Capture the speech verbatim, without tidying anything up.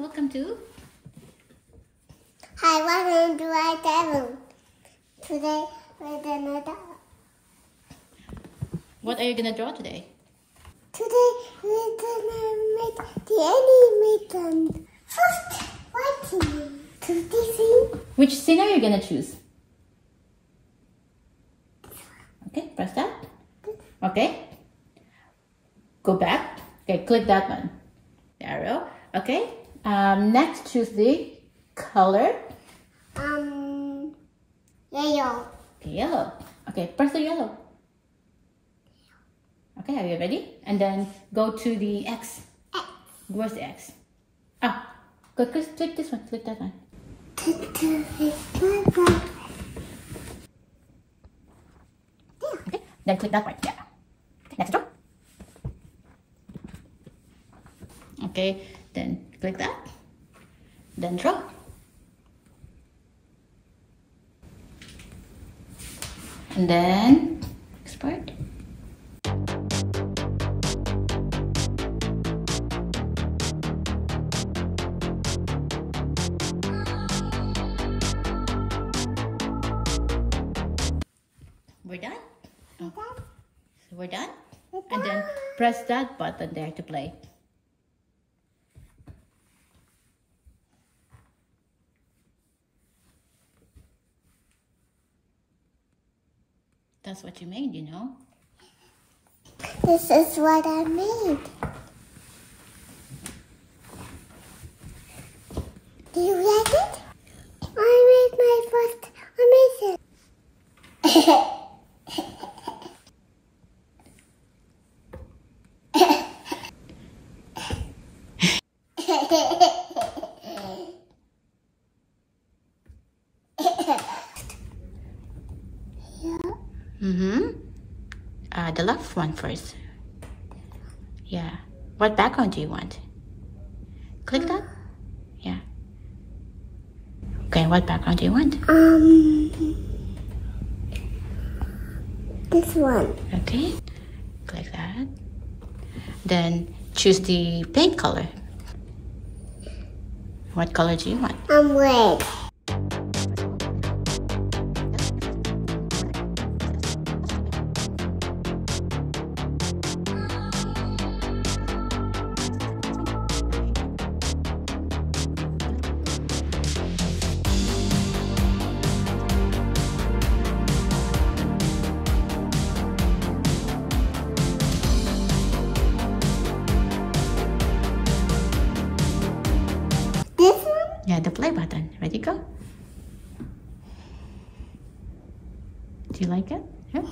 welcome to. Hi, welcome to my channel. Today we're gonna draw. What are you gonna draw today? Today we're gonna make the animation. First, what scene? To this scene. Which scene are you gonna choose? Okay, press that. Okay. Go back. Okay, click that one. The arrow. Okay. Um, next, choose the color. Um, yellow. Okay, yellow. Okay, press the yellow. Okay, are you ready? And then go to the X. X. Where's the X? Oh, go click, click this one. Click that one. Okay, then click that one. Yeah. Next one. Okay, then click that, then draw. And then export. We're done? Okay. So we're done? And then press that button there to play. That's what you made, you know. This is what I made. Do you like it? I made my first amazing. Mm-hmm. Uh, the left one first. Yeah. What background do you want? Click that? Yeah. Okay, what background do you want? Um... This one. Okay. Click that. Then choose the paint color. What color do you want? Um, red. Yeah, the play button. Ready, go. Do you like it? Yeah.